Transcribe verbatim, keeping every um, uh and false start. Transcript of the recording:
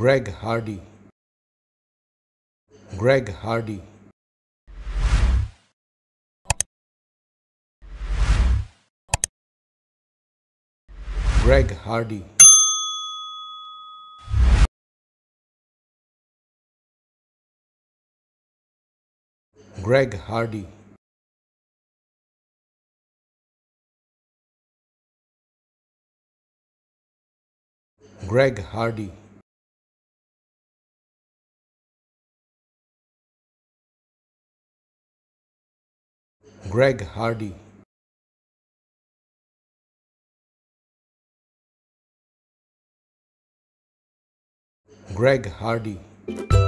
Greg Hardy. Greg Hardy. Greg Hardy. Greg Hardy. Greg Hardy. Greg Hardy. Greg Hardy.